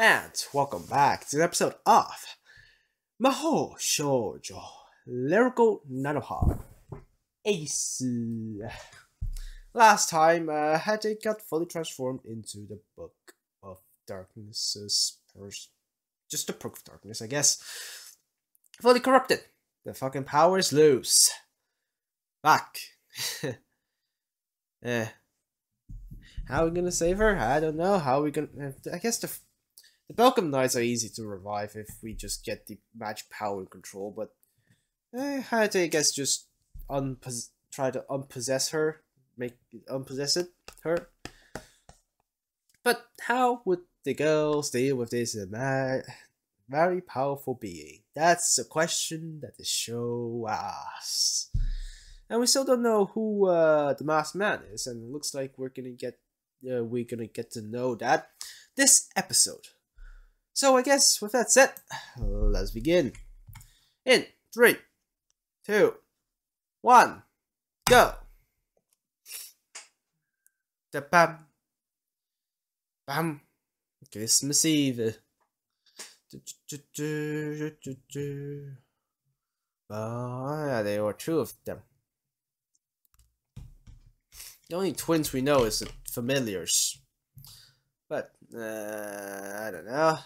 And welcome back to an episode of Mahou Shoujo Lyrical Nanoha A's. Last time, Hayate got fully transformed into the Book of Darkness. Just the Book of Darkness, I guess. Fully corrupted. The fucking power is loose. Fuck. How are we gonna save her? I don't know. How are we gonna... I guess the Belkan Knights are easy to revive if we just get the magic power and control, but... Hayate, I guess, just try to unpossess her. Unpossess her. But how would the girls deal with this very powerful being? That's a question that the show asks. And we still don't know who the masked man is, and it looks like we're gonna get to know that this episode. So I guess with that said, let's begin. In 3, 2, 1, go. Da bam, bam. Christmas Eve. There were two of them. The only twins we know is the familiars, but I don't know.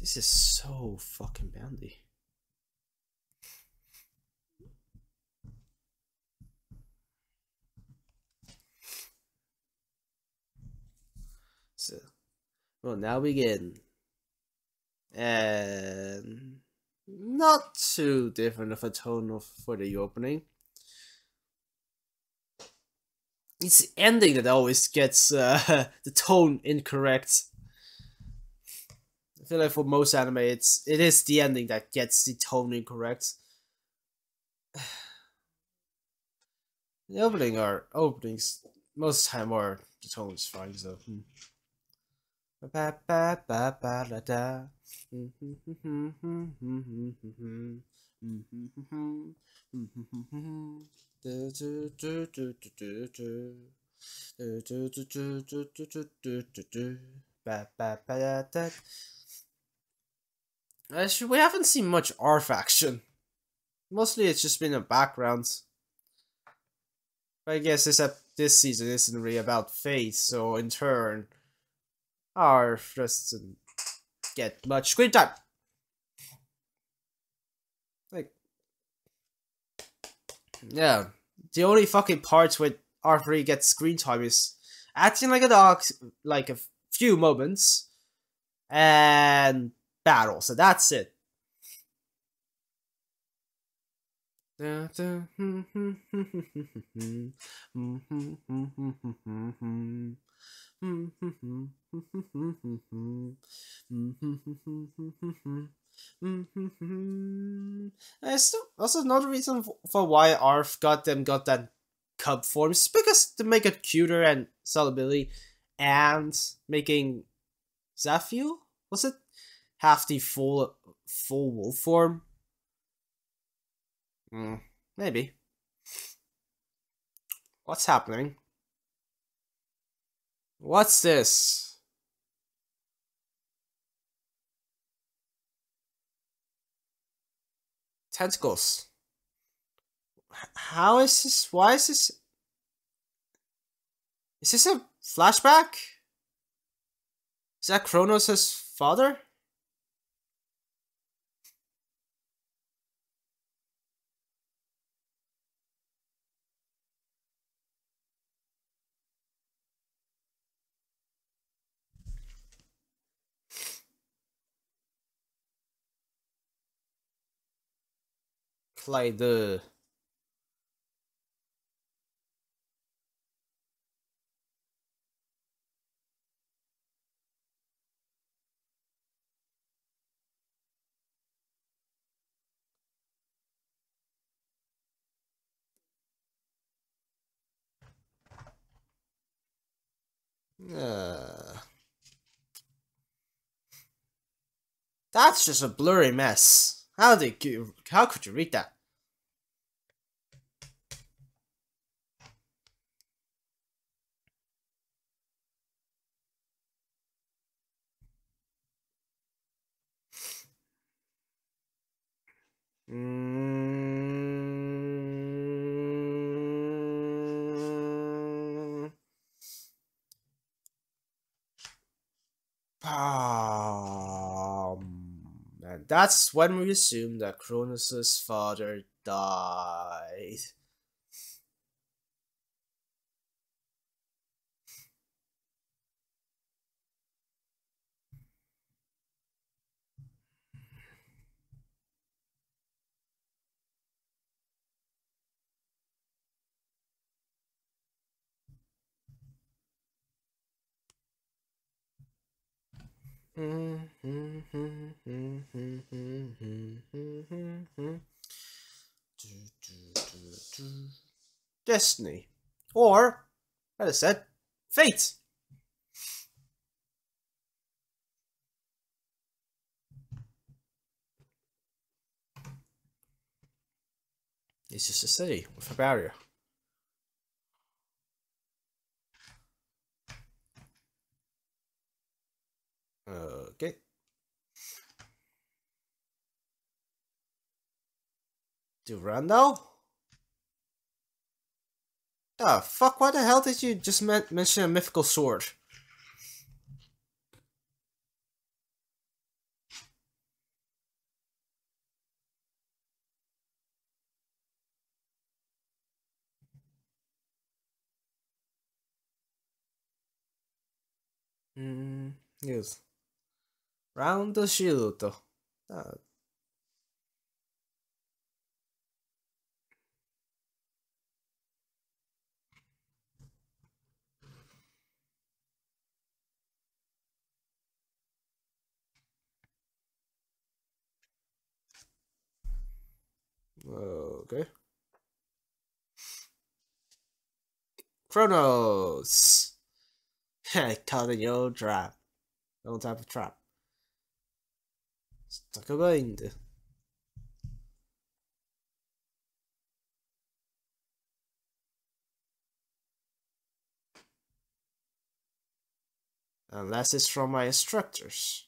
This is so fucking bouncy. So, well, now we begin, and not too different of a tone for the opening. It's the ending that always gets the tone incorrect. I feel like for most anime, it is the ending that gets the tone incorrect. The openings most of the time are the tone's fine. So. Actually, we haven't seen much Arf action. Mostly, it's just been in the background. But I guess this season isn't really about faith, so in turn, Arf doesn't get much screen time. Yeah, the only fucking parts where R3 gets screen time is acting like a dog, like a few moments, and battle, so that's it. That's also another reason for why Arf got that cub form. It's because to make it cuter and sellability, and making Zaphu, was it, have the full wolf form? Maybe. What's happening? What's this? Tentacles. How is this? Why is this? Is this a flashback? Is that Kronos' father? Like the that's just a blurry mess. How could you read that? And that's when we assume that Kronos' father died. Destiny, or as I said, fate. It's just a city with a barrier. Okay. Durando? The fuck, why the hell did you just mention a mythical sword? Yes. Round the Shiruto. Okay. Kronos. I caught in your trap. No type of trap. Stuck a bind. Unless it's from my instructors.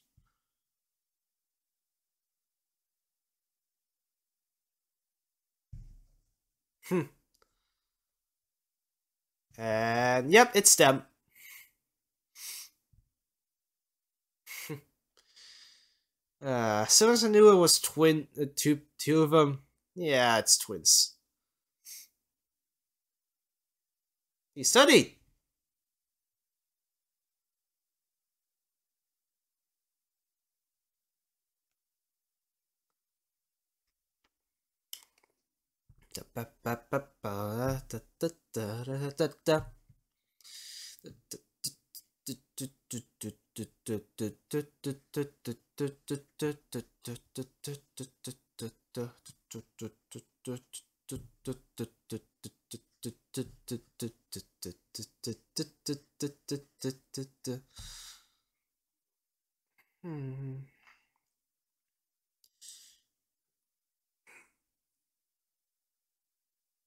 And yep, it's them. As soon as I knew it was two of them. Yeah, it's twins. He studied.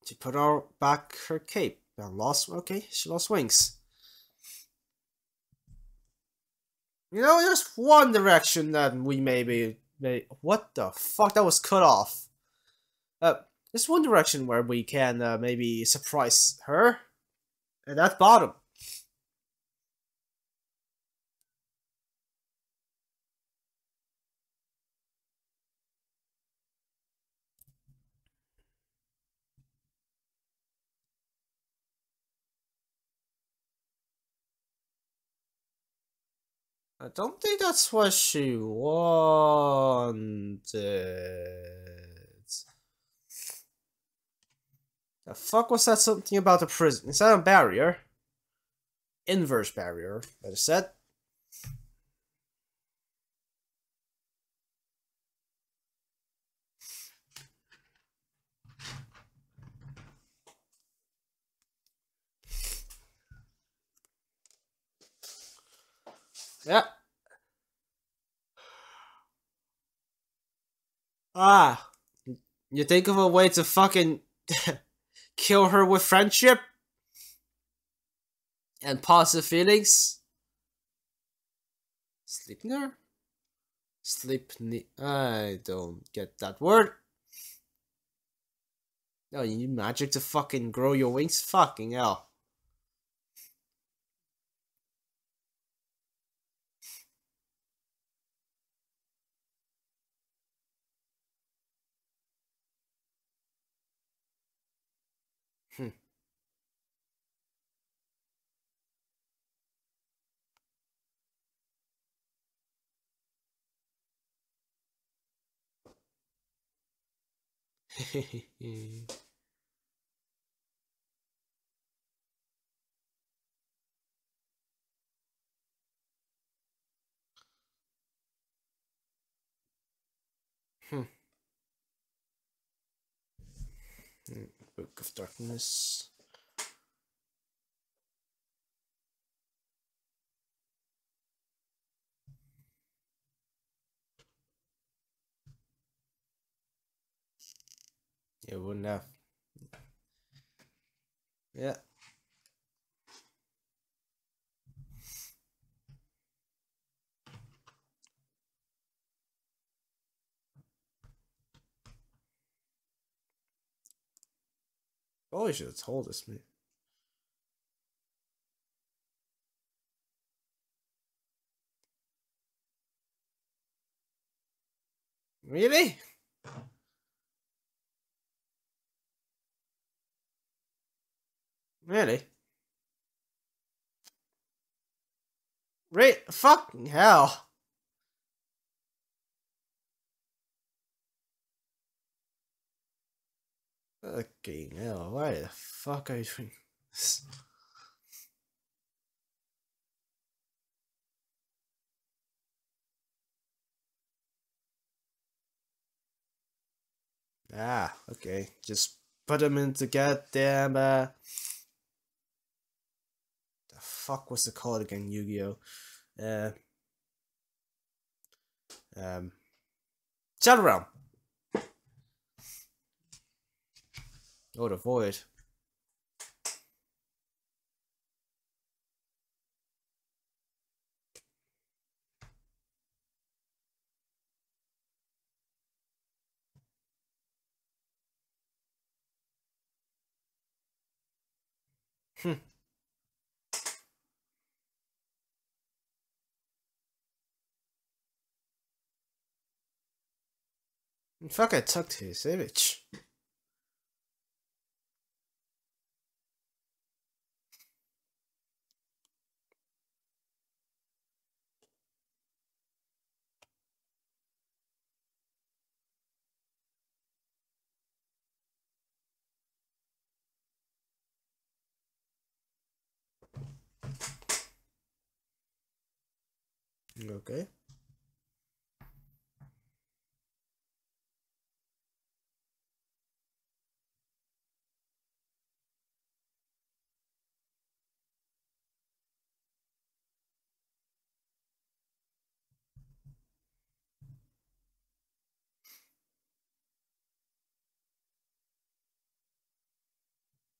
She put her back her cape and lost, okay, she lost wings. You know, there's one direction that we maybe what the fuck, that was cut off. There's one direction where we can maybe surprise her. At that bottom. I don't think that's what she wanted. The fuck was that, something about the prison? Is that a barrier? Inverse barrier, better said. Yeah. Ah, you think of a way to fucking kill her with friendship and positive feelings? Sleepner? I don't get that word. No, you need magic to fucking grow your wings? Fucking hell. Book of Darkness. It wouldn't have. Yeah. Oh, you should have told us, man. Really? Really? Right? Fucking hell. Fucking hell, why the fuck are you doing this? Ah, okay. Just put them into goddamn, the fuck was it called again, Yu-Gi-Oh? Shadow Realm! Oh, the void. Fuck, I tucked his image. Okay.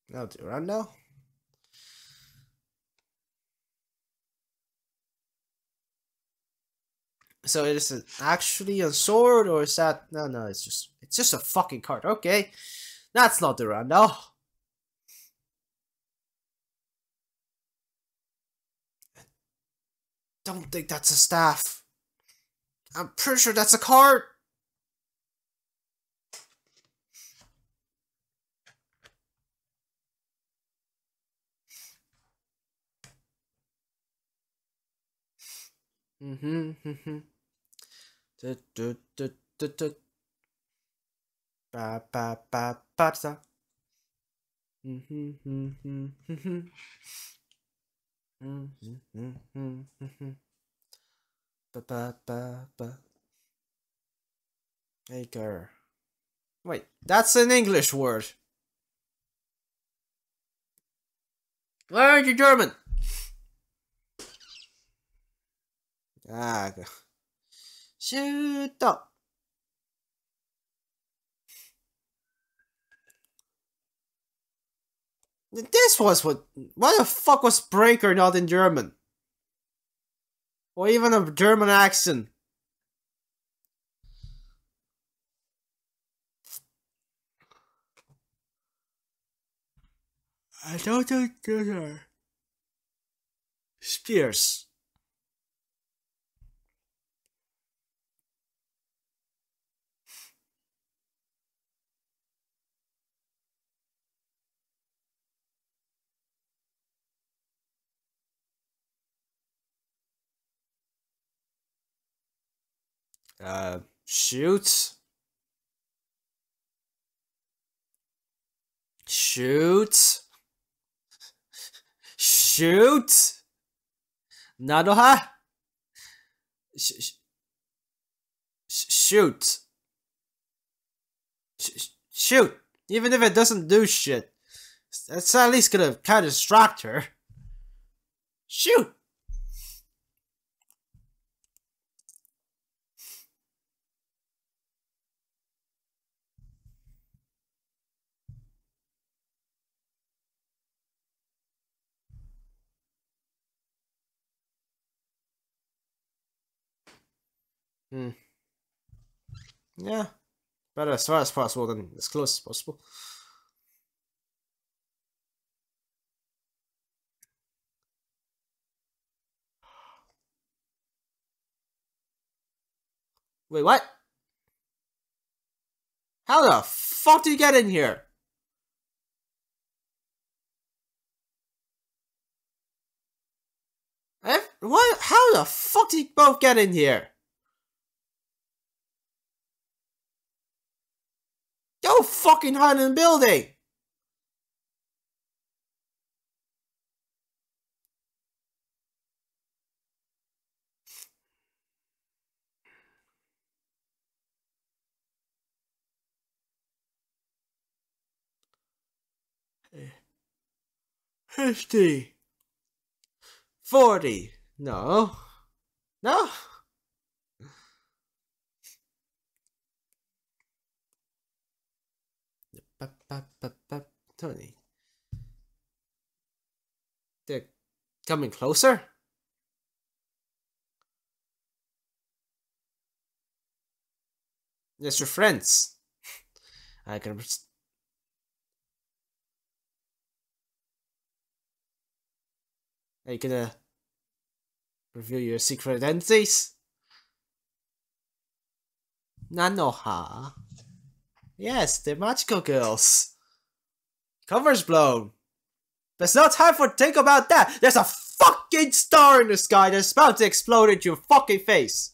Now Durando. So it is actually a sword, or is that no? It's just a fucking card. Okay, that's not Durando. I don't think that's a staff. I'm pretty sure that's a card. Hey girl. Wait, that's an English word. Learn your German. Ah, go. Shiruto. This was what. Why the fuck was Breaker not in German? Or even a German accent? I don't think those are spears. Shoot! Nanoha? Shoot! Even if it doesn't do shit, that's at least gonna kind of distract her. Shoot! Yeah, better as far as possible than as close as possible. Wait, what? How the fuck do you get in here? What? How the fuck did you both get in here? Go fucking hide in the building! Hey. 50. 40. No. No? Tony. They're coming closer? Yes, your friends. I can. Are you gonna reveal your secret identities? Nanoha. Yes, they're magical girls. Cover's blown. There's no time for think about that. There's a fucking star in the sky that's about to explode into your fucking face.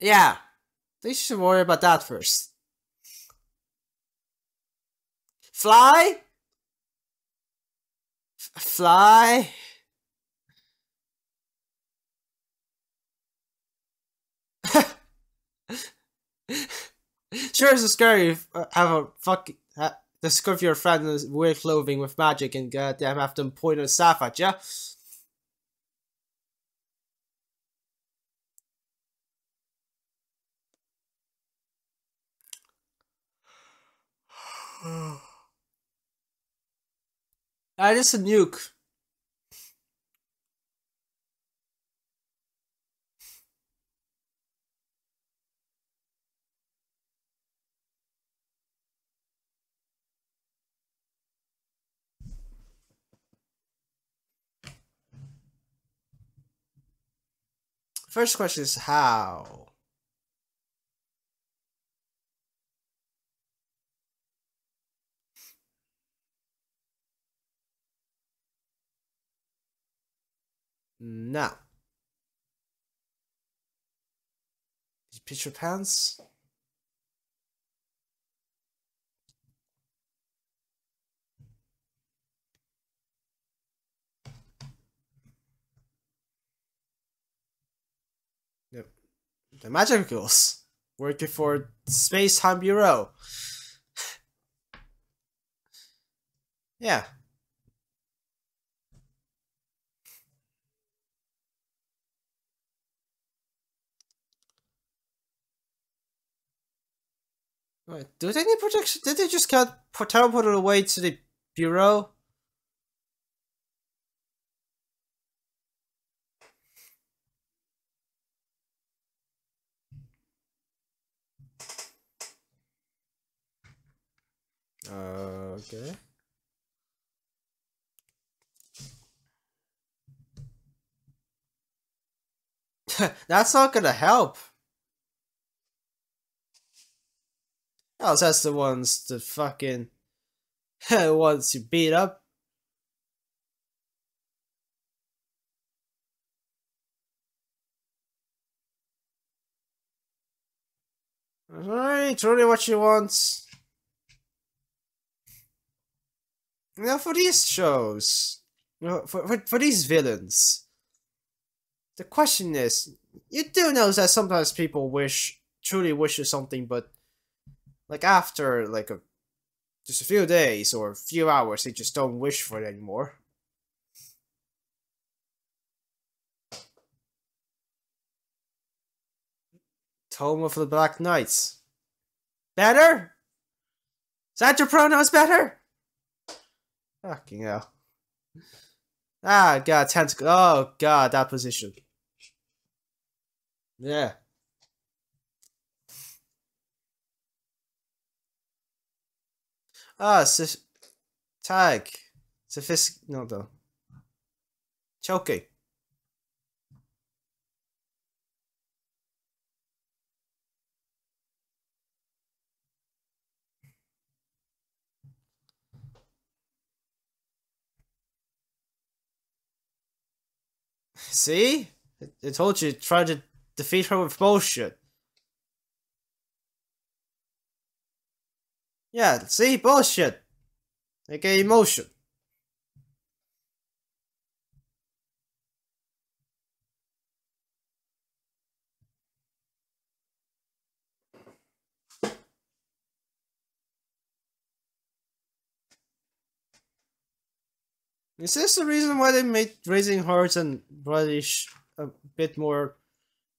Yeah, they should worry about that first. Fly? Fly? Sure, it's scary if have a fucking discover your friend in weird clothing with magic and goddamn have them point a staff at ya. That is a nuke. First question is how? No. Picture pants? The Magicals, working for Space Time Bureau. Yeah. Wait, do they need protection? Did they just get teleported away to the Bureau? Okay. That's not gonna help. Oh, that's the ones that fucking ones you beat up. Alright, really what she wants. Now for these shows, for these villains, the question is, you do know that sometimes people truly wishes something, but like after like just a few days or a few hours, they just don't wish for it anymore. Tome of the Black Knights. Better? Is that your pronouns better? Fucking hell. Ah, God, tentacle. Oh, God, that position. Yeah. Ah, tag. Sophistic. No, though. Choking. See? I told you, try to defeat her with bullshit. Yeah, see? Bullshit. Okay, emotion. Is this the reason why they made Raising Hearts and Bardiche a bit more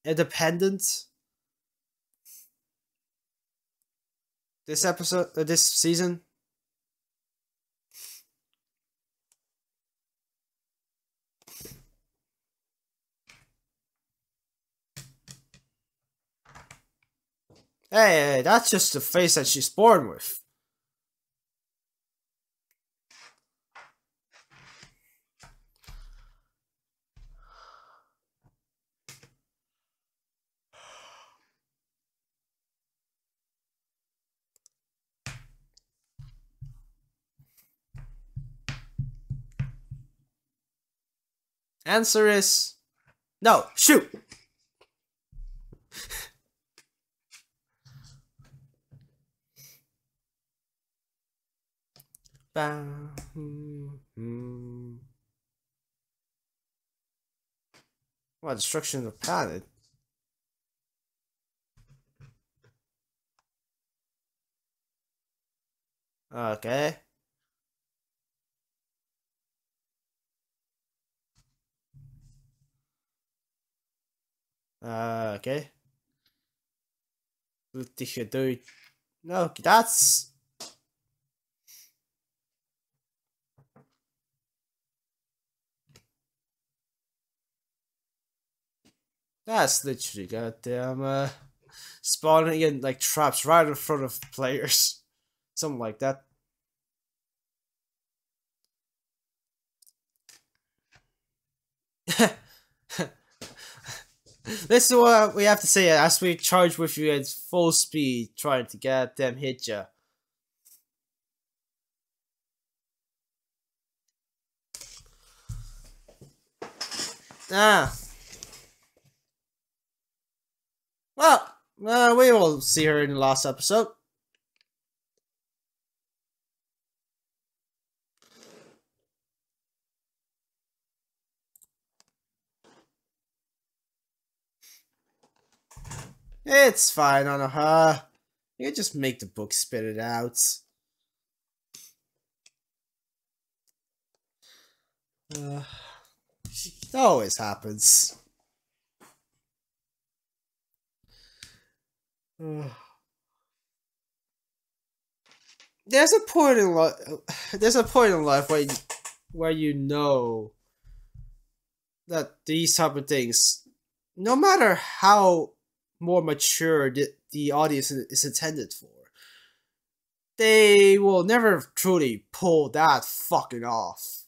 independent? This episode, this season? Hey, that's just the face that she's born with. Answer is no. Shoot. What destruction of the planet? Okay. Okay. No, that's... that's literally goddamn, spawning in, like, traps right in front of players. Something like that. This is what we have to say as we charge with you at full speed, trying to get them hit ya. Ah. Well, we will see her in the last episode. It's fine, Nanoha. You can just make the book spit it out. It always happens. There's a point in life. There's a point in life where you know that these type of things, no matter how more mature the audience is intended for, they will never truly pull that fucking off.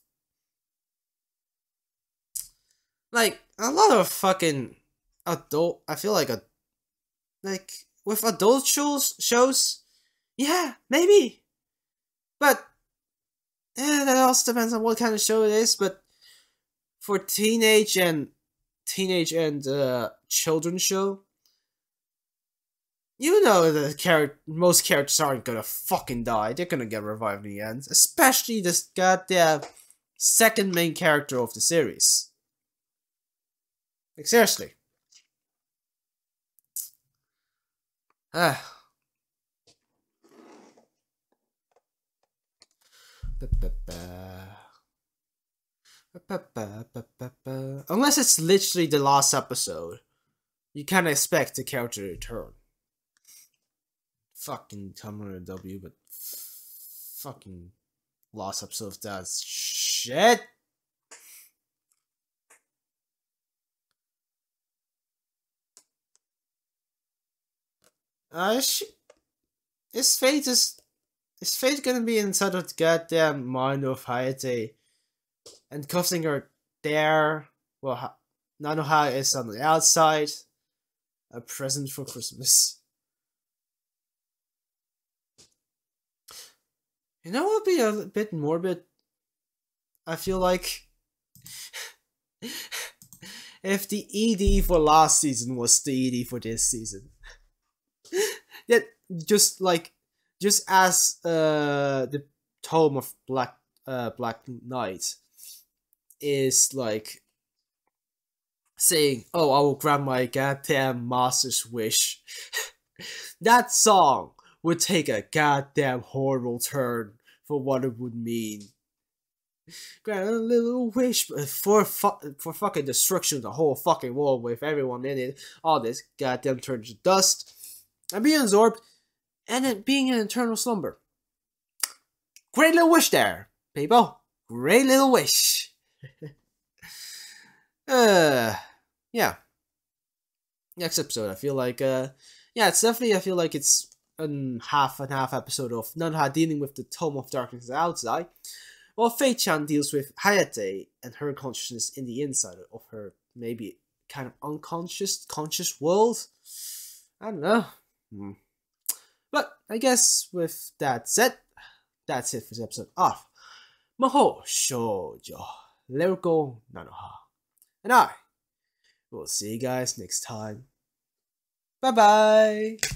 Like, a lot of fucking adult, I feel like, with adult shows, yeah, maybe. But, yeah, that also depends on what kind of show it is, but for teenage and children's show, you know the most characters aren't gonna fucking die. They're gonna get revived in the end. Especially this goddamn second main character of the series. Like, seriously. Unless it's literally the last episode, you can't expect the character to return. Fucking Tumblr W, but fucking last episode of that shit. Is fate gonna be inside of the goddamn mind of Hayate and cuffing her there? Well, Nanoha is on the outside, a present for Christmas. You know what would be a bit morbid? I feel like if the ED for last season was the ED for this season. Yet, just as the Tome of Black Knights is like saying, "Oh, I will grab my goddamn master's wish." That song would take a goddamn horrible turn for what it would mean. Grant a little wish for fucking destruction of the whole fucking world with everyone in it. All this goddamn turns to dust. And being absorbed. And it being an eternal slumber. Great little wish there, people. Great little wish. Yeah. Next episode, I feel like, yeah, it's definitely, I feel like it's half and half episode of Nanoha dealing with the Tome of Darkness outside, while Fei-chan deals with Hayate and her consciousness in the inside of her maybe kind of unconscious, conscious world. I don't know. But I guess with that said, that's it for this episode of Mahou Shoujo Lyrical Nanoha. And I will see you guys next time. Bye bye!